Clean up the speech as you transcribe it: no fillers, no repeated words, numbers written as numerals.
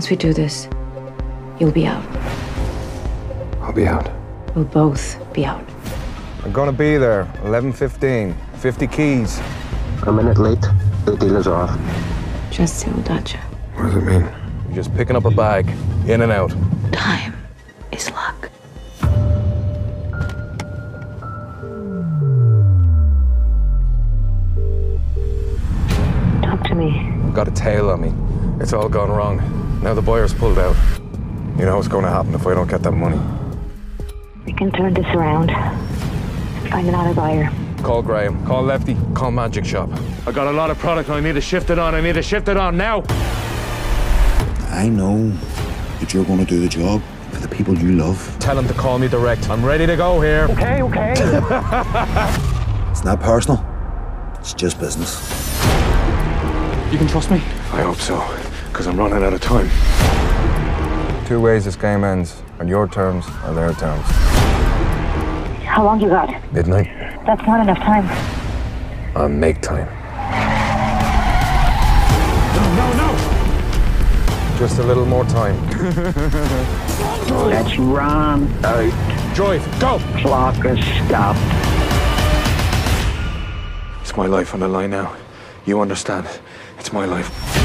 Once we do this, you'll be out. I'll be out. We'll both be out. I'm gonna be there, 11:15, 50 keys. A minute late, the deal is off. Just tell Dacia. What does it mean? You're just picking up a bag, in and out. Time is luck. Talk to me. I've got a tail on me. It's all gone wrong. Now the buyer's pulled out. You know what's gonna happen if I don't get that money. We can turn this around. Find another buyer. Call Graham. Call Lefty. Call Magic Shop. I got a lot of product and I need to shift it on. I need to shift it on now! I know that you're going to do the job for the people you love. Tell them to call me direct. I'm ready to go here. Okay, okay. It's not personal. It's just business. You can trust me? I hope so, because I'm running out of time. Two ways this game ends. On your terms or their terms. How long you got? Midnight. That's not enough time. I'll make time. No! Just a little more time. Let's run out. Drive, go! Clock is stopped. It's my life on the line now. You understand? It's my life.